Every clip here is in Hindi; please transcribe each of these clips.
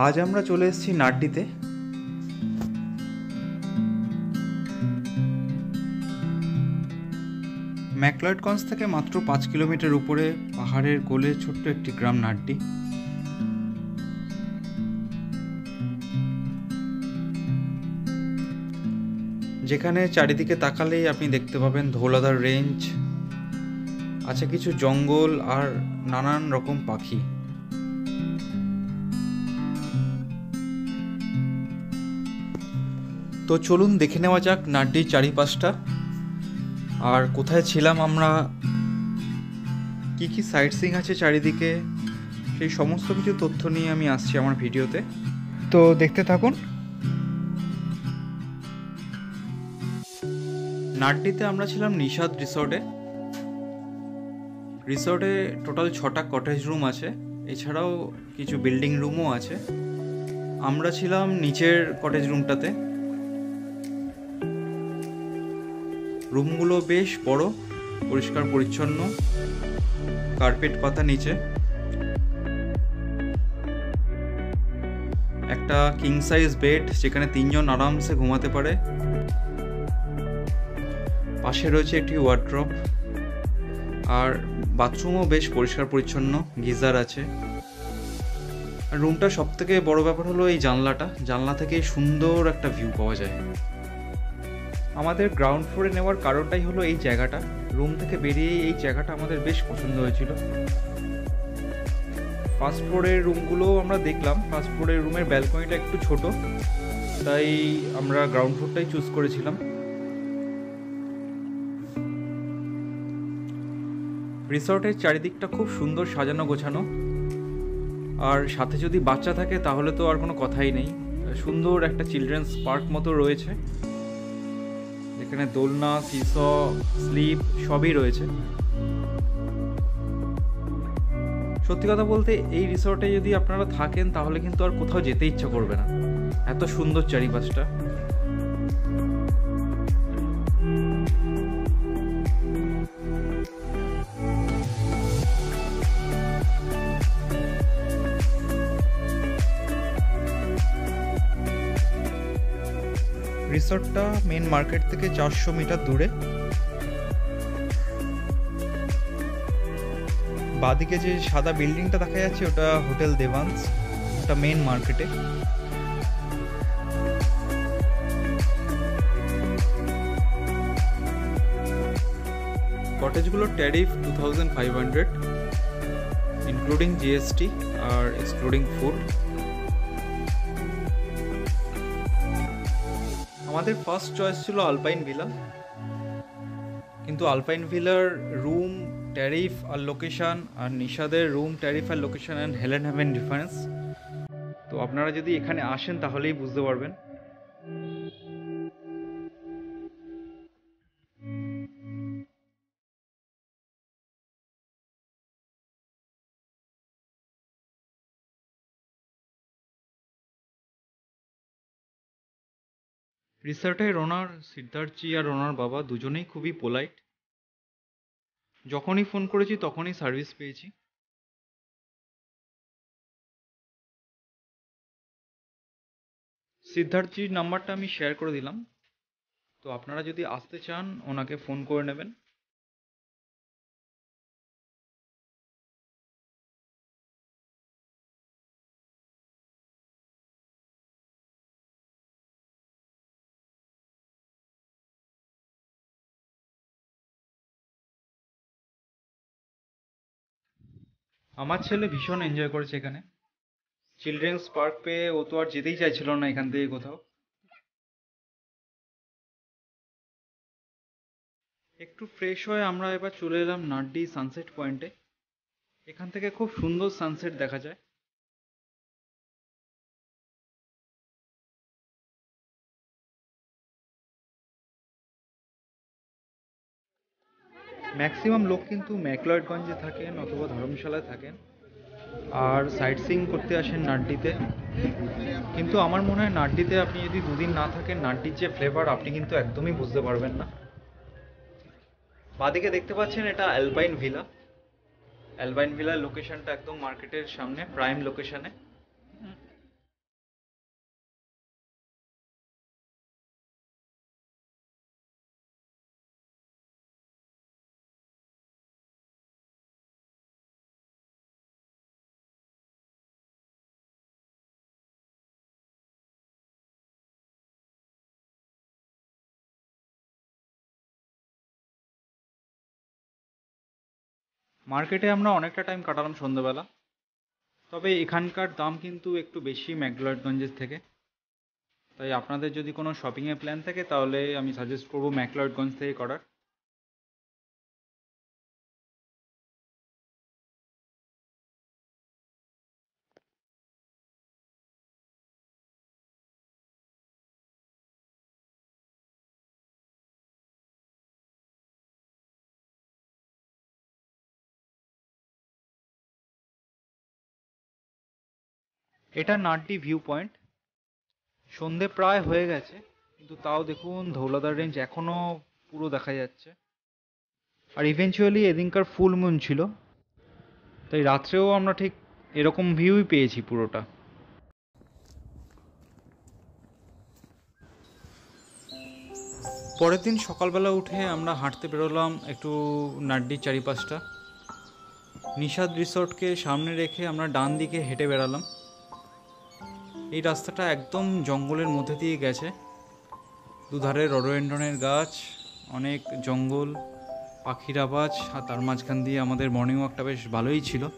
आज आमरा चले एसेछि नाड्डीते। मैक्लॉडगंज थेके मात्र 5 किलोमीटर ऊपरे पहाड़ेर कोले छोट्ट एकटी ग्राम नाड्डी। जेखाने चारिदिके ताकालेई आपनि देखते पाबेन धौलाधार रेंज, आछे किछु जंगल और नानान रकम पाखी। तो चलुन देखे नेওয়া যাক नाड्डी चारिपाशटा और कोथाय छिलाम आमरा, कि कि साइटसिइং आछे चारिदिके, सेई समस्त किछु तथ्य निये आमि आसछि आमार भिडियोते। तो देखते थाकुन। नाड्डीते आमरा छिलाम निशाद रिसोर्टे। रिसोर्टे टोटाल 6टा कटेज रूम आछे, एछाड़ाओ किछु बिल्डिंग रूमो आछे। आमरा छिलाम नीचेर कटेज रूमटाते। रूमगुलो बेश बड़ो, परिष्कार परिच्छन्न, कारपेट पाता नीचे, एकटा किंग साइज बेड जेखाने 3 जन आराम से घुमाते पारे, पाशे रयेछे एकटी वार्डरोब और बाथरूमो बेश परिष्कार परिच्छन्न, गीजार आछे। आर रूमटा सबथेके बड़ ब्यापार हलो एई जानलाटा, जानला थेके सुंदर एकटा भिउ पावा जाय। आमादेर ग्राउंड फ्लोरे नेওয়ার কারণটাই হলো এই জায়গাটা। রুম থেকে বেরিয়ে এই জায়গাটা আমাদের বেশ পছন্দ হয়েছিল। ফার্স্ট ফ্লোরের রুমগুলো আমরা দেখলাম, ফার্স্ট ফ্লোরের রুমের ব্যালকনিটা একটু ছোট, তাই আমরা গ্রাউন্ড ফ্লোরটাই চুজ করেছিলাম। রিসর্টের চারিদিকটা খুব সুন্দর সাজানো গোছানো, আর সাথে যদি বাচ্চা থাকে তাহলে তো আর কোনো কথাই নেই। সুন্দর একটা চিলড্রেন্স পার্ক মতো রয়েছে, দোলনা, সিসো, স্লিপ সবই রয়েছে। সত্যি কথা বলতে এই রিসর্টে যদি আপনারা থাকেন তাহলে কিন্তু আর কোথাও যেতে ইচ্ছা করবে না, এত সুন্দর চারিপাশটা। रिसोर्टटा मेन मार्केट थेके 400 मीटर दूरे, बादिके जे सादा बिल्डिंगटा देखा जाच्छे ओटा होटेल देवांस, ओटा मेन मार्केटे। कटेजगुलोर टैरिफ 2500 इनक्लूडिंग जीएसटी और एक्सक्लूडिंग फूड। আমাদের ফার্স্ট চয়েস ছিল আলপাইন ভিলা, কিন্তু আলপাইন ভিলার রুম ট্যারিফ আর লোকেশন আর নিশাদের রুম ট্যারিফ আর location and Helen haven difference. তো আপনারা যদি এখানে আসেন তাহলেই বুঝতে পারবেন। रिसोर्टेर ओनार सिद्धार्थ जी और ओनार बाबा दुजोनेई खूबी पोलाइट, जखोनी फोन करेछि तखोनी सार्विस पेयेछि। सिद्धार्थ जी नाम्बारटा आमि शेयर करे दिलाम, तो आपनारा जोदि आसते चान ओनाके फोन करे नेबेन। আমার ছেলে ভীষণ এনজয় করেছে এখানে, চিলড্রেন্স পার্ক পেয়ে ও তো আর যেতেই চাইছিল না এখান থেকে কোথাও। একটু ফ্রেশ হয়ে আমরা এবার চলে এলাম নাড্ডি সানসেট পয়েন্টে। এখান থেকে খুব সুন্দর সানসেট দেখা যায়। मैक्सिमाम लोक किन्तु मैक्लॉडगंजे थाकेन अथवा धर्मशालाय थाकेन और साइट सीइंग करते आसेन नाड्डीते। किन्तु आमार मने हय नाड्डीते आपनि यदि 2 दिन ना थाकेन नाड्डीर जे फ्लेवर आपनि किन्तु एकदमई बुझते पारबेन ना। बादिके देखते पाच्छेन एटा अल्पाइन भिला। अल्पाइन भिलार लोकेशनटा एकदम मार्केटेर सामने प्राइम लोकेशने। मार्केटे आमरा अनेकटा टाइम काटालाम सन्ध्याबेला। तबे एखानकार दाम किन्तु एकटु बेशी मैक्लॉडगंजेर थेके, ताई आपनादेर जोदि कोनो शपिंगेर प्लान थाके ताहले आमी साजेस्ट करबो मैक्लॉडगंज थेके करार। एटा नाड्डी व्यू पॉइंट। सन्धे प्राय होये गेछे किन्तु ताओ देखुन धौलाधार रेंज एखोनो पुरो देखा जाच्छे। आर इवेंचुअली एदिनकार फुल मुन छिलो, ताई रात्रेओ आमरा ठीक एरकम भिउई पेयेछि पुरोटा। परेर दिन सकालबेला उठे आमरा हांटते बेरोलाम एकटु नाड्डी चारिपाशटा। निशाद रिसोर्ट के सामने रेखे आमरा डान दिके हेঁটে बेरालाम। ये रास्ता एकदम जंगलर मध्य दिए गेছে, दुधारे रडोडेंड्रনের गाछ, अनेक जंगल, पाखिर आवाज और तार माझखान दिए आमादेर मर्निंग वाकटा बेश भालोई छिलो।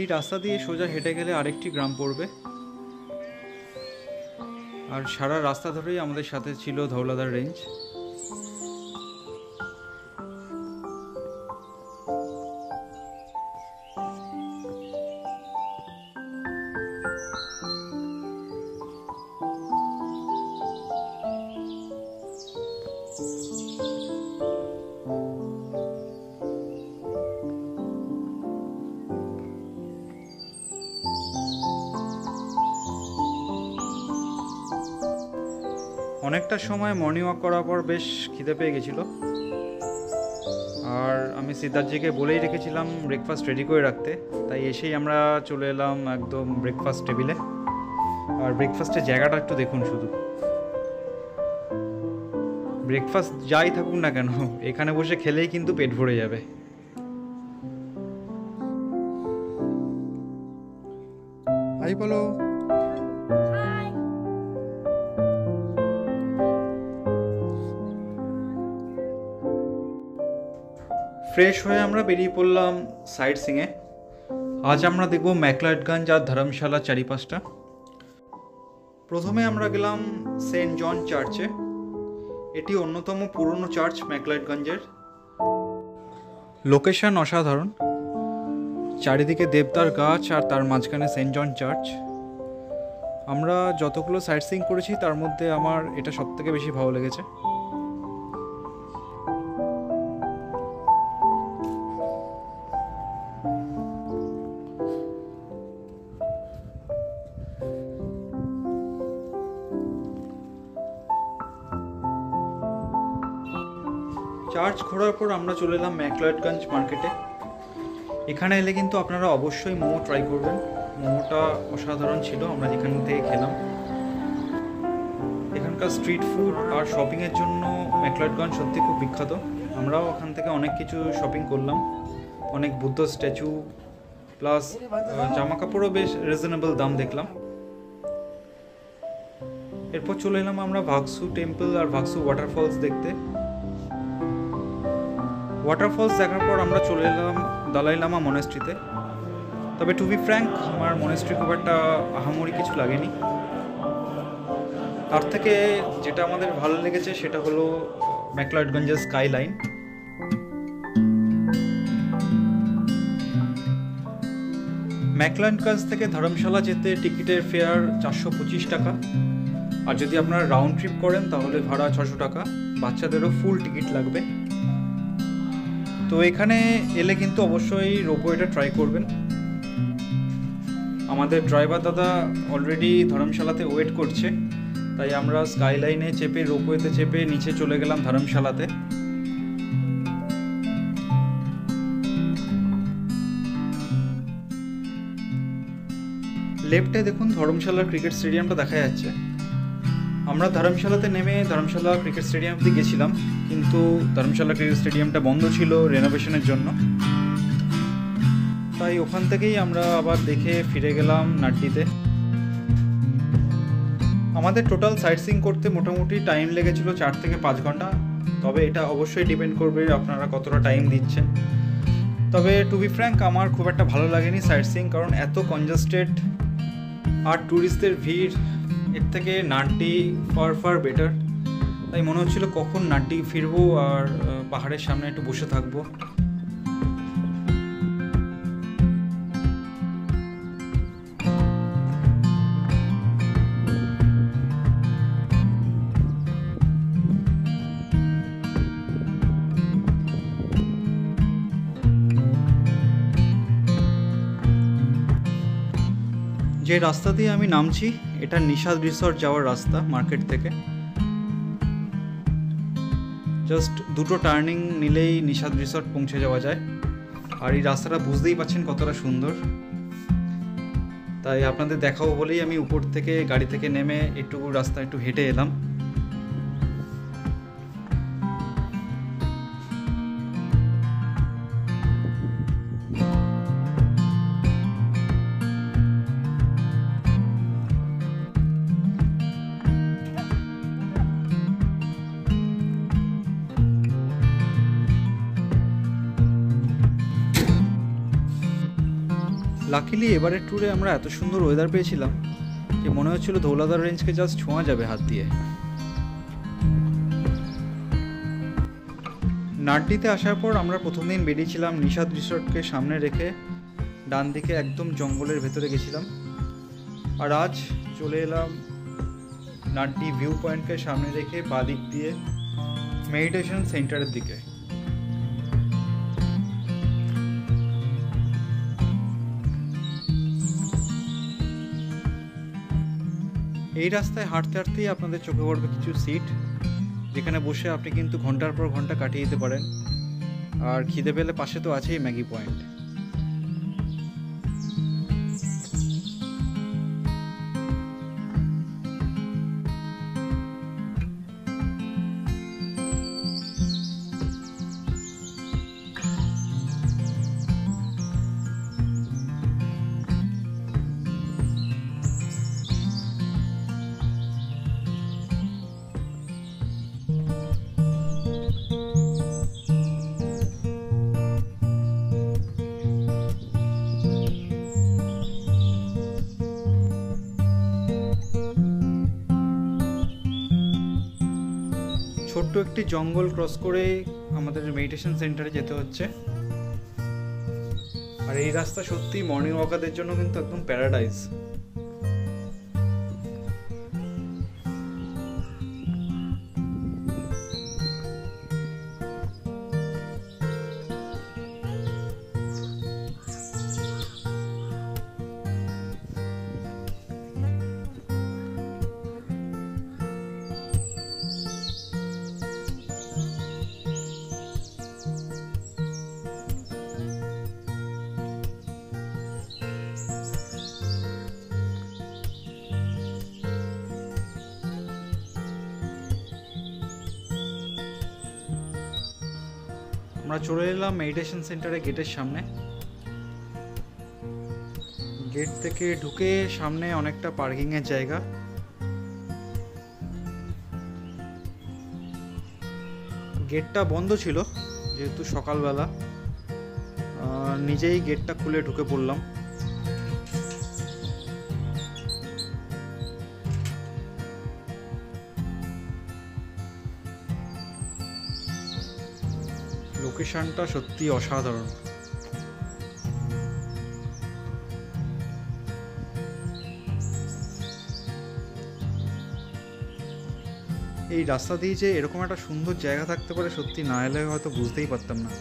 এই রাস্তা দিয়ে সোজা হেঁটে গেলে আরেকটি গ্রাম পড়বে। আর সারা রাস্তা ধরেই আমাদের সাথে ছিল ধৌলাধার রেঞ্জ। अनेकटा समय मर्निंग वाक करार पर बेश खिदे पेये गेछिलो और आमी सिद्धार्थजी के बोलेई रेखेछिलाम ब्रेकफास्ट रेडी करे राखते, ताई एसेई आमरा चले एलाम एकदम ब्रेकफास्ट टेबिले। और ब्रेकफास्टेर जायगाटा एकटु देखुन, शुधु ब्रेकफास्ट जाई थाकुक ना केन एखाने बसे खेलेई किन्तु पेट भरे जाबे। हाई बोलो। फ्रेश हुए आमरा बेरिये पड़लाम साइट सिंगे। आज आमरा देखबो मैक्लॉडगंज और धर्मशाला चारिपाशटा। प्रथमे आमरा गेलाम सेंट जॉन चार्चे, एटी अन्यतम पुरानो चार्च मैक्लॉडगंजेर। लोकेशन असाधारण, चारिदिके देवदार गाछ और तार माझखाने सेंट जॉन चार्च। आमरा जतगुलो साइट सिंग करेछि तार मध्ये आमार एटा सबथेके बेशी भालो लेगेছে। चार्च घोरार पर आमरा चले एलाम मैक्लॉडगंज मार्केटे। एखाने एले किन्तु आपनारा अवश्यई मोमो ट्राई करबेन, मोमोटा असाधारण छिलो। आमरा एखान थेके खेलाम। एखानकार स्ट्रीट फूड और शपिंगेर जोन्नो मैक्लॉडगंज सत्यि खूब बिख्यात। आमराओ एखान थेके अनेक किछु शपिंग करलाम, अनेक बुद्ध स्टैचू प्लस जामाकापड़ो बेश रिजनेबल दाम देखलाम। एरपर चले एलाम आमरा भागसू टेम्पल और भागसू वाटारफल्स देखते। वाटरफल्स देखार पर आमरा चले एलाम दालाई लामा मोनेस्ट्रीते। तबे टू बी फ्रैंक आमार मोनेस्ट्री खूब एक आहामरि किछु लागेनि। तार थेके जेटा आमादेर भालो लेगेছে সেটা হলো मैक्लॉडगंजेर स्काईलाइन। मैक्लॉडगंज थेके धर्मशाला जेते टिकिटेर फेयार 425 टाका और जोदि आपनारा राउंड ट्रिप करेन ताहले भाड़ा 600 टाका। बाच्चादेरও ফুল টিকিট লাগবে। तो एखाने एले किन्तु अवश्य रोपওয়েটা ट्राई करबेन। हमारे ड्राइवर दादा अलरेडी धर्मशालाते वेट करछे ताई आमरा स्काईलाइने चेपे रोपवेते चेपे नीचे चले गेलाम धर्मशालाते। लेफ्टे देखुन धर्मशाला क्रिकेट स्टेडियमटा देखा जाच्छे। आमरा धर्मशालाते नेमे धर्मशाला क्रिकेट स्टेडियम दिके गेछिलाम किन्तु धर्मशाला क्रिकेट स्टेडियमटा बंध छिलो रेनोवेशनेर जोन्नो, ताई ओखान थेकेई आमरा आबार देखे फिरे गेलाम नाड्डीते। आमादेर टोटाल साइटसिइंग करते मोटामुटी टाइम लेगेछिलो 4 থেকে 5 घंटा, तबे एटा अवश्यई डिपेंड करबे आपनारा कतटा टाइम दिच्छेन। तबे टू बी फ्रैंक आमार खूब एकटा भालो लागेनि साइटसिइंग, कारण एतो कंजेस्टेड और टूरिस्टदेर भीड़ एर थेके नाड्डी फार फार बेटार। ताई मने होच्छिलो कखन नाड्डी फिरबो और पहाड़ेर सामने एकटु बसे थाकबो। जे रास्ता दिए आमी नामछी एटा निशाद रिसोर्ट जावार रास्ता। मार्केट थेके जस्ट दुटो टार्निंग निलेई निशाद रिसोर्ट पौंछे जावा जाय। आर एई रास्ताटा बुझतेई पाच्छेन कतटा सुंदर, ताई आपनादेर देखाबो बोलेई आमी ऊपर थेके गाड़ी थेके नेमे एकटु रास्ता एकटु हेঁটে एलाम। लाकिली एबारे टूरे आमरा एतो सुंदर वेदार पेयेछिलाम जे मने होच्छिलो धौलाधार रेंज के जस्ट छोंया जाबे हाथ दिए। नाड्डीते आसार पर आमरा प्रथम दिन बेरिएछिलाम निशाद रिसोर्ट के सामने रेखे डान दिके एकदम जंगलेर भेतरे गेछिलाम, और आज चले एलाम नाड्डी भिउ पॉइंट के सामने रेखे बा दिक दिए मेडिटेशन सेंटारेर दिके। এই রাস্তায় হাঁটতে হাঁটতেই আপনাদের চোখে পড়বে কিছু সিট যেখানে বসে আপনি কিন্তু ঘন্টার পর ঘন্টা কাটিয়ে দিতে পারেন। আর খিদে পেলে পাশে তো আছেই ম্যাগি পয়েন্ট। ছোট্ট একটি জঙ্গল ক্রস করে আমাদের মেডিটেশন সেন্টারে যেতে হচ্ছে। আর এই রাস্তা সত্যি মর্নিং ওয়াকারদের জন্য কিন্তু একদম প্যারাডাইস। আমরা চলে এলাম মেডিটেশন সেন্টারে গেটের সামনে। গেট থেকে ঢুকে সামনে অনেকটা পার্কিং এর জায়গা। গেটটা বন্ধ ছিল যেহেতু সকালবেলা, নিজেই গেটটা খুলে ঢুকে পড়লাম। লোকেশনটা সত্যি অসাধারণ। এই রাস্তা দিয়ে যে এরকম একটা সুন্দর জায়গা থাকতে পারে সত্যি না এলে হয়তো বুঝতেই পারতাম না।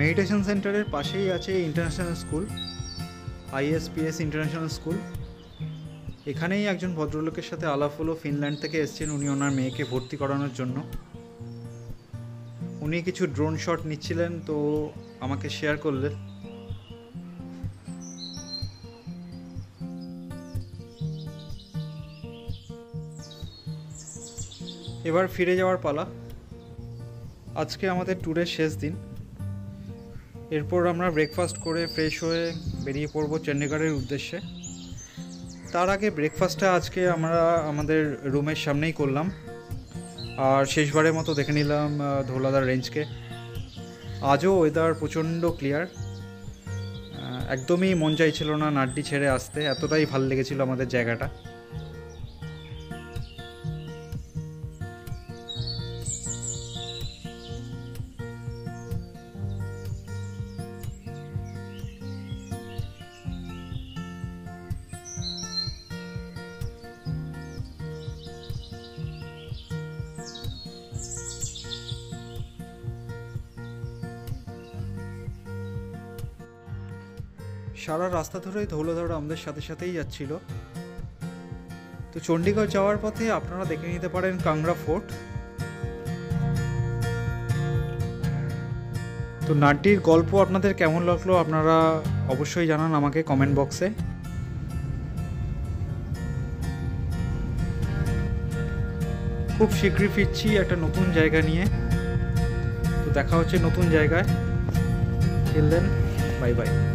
मेडिटेशन सेंटर पाशे आछे international school ISPS international school. एखानेई एकजन भद्रलोकेर साथे आलाप हलो, फिनलैंड थेके एसेछेन उनी ओनार मेयेके भर्ती करानोर जोन्नो। उनी किछु ड्रोन शट निच्छिलेन तो आमाके शेयर करलेन। एबार फिरे जावार पाला। आजके आमादेर टूरेर शेष दिन। एरपर आमरा ब्रेकफास्ट करे फ्रेश हये बेरिये पड़ब चंडीगढ़ेर उद्देश्ये। तार आगे ब्रेकफास्टटा आजके आमरा आमादेर रूमेर सामनेई करलाम और शेषबारे मतो देखे निलाम धौलाधार रेंज के। आजो वेदार प्रचंड क्लियर, एकदम ही मन चाइछिलो ना नाड्डी छेड़े आसते, एतटाई भालो लेगेछिलो आमादेर जायगाटा। सारा रास्ता धरे धौलाधर आमদের সাথে সাথেই যাচ্ছিল। তো চণ্ডীগড় যাওয়ার পথে আপনারা দেখে নিতে পারেন কাংড়া ফোর্ট। তো নাড্ডির গল্প আপনাদের কেমন লাগলো আপনারা অবশ্যই জানান আমাকে কমেন্ট বক্সে। খুব শীঘ্রই ফিরছি একটা নতুন জায়গা নিয়ে। তো দেখা হচ্ছে নতুন জায়গায়। Till then bye by.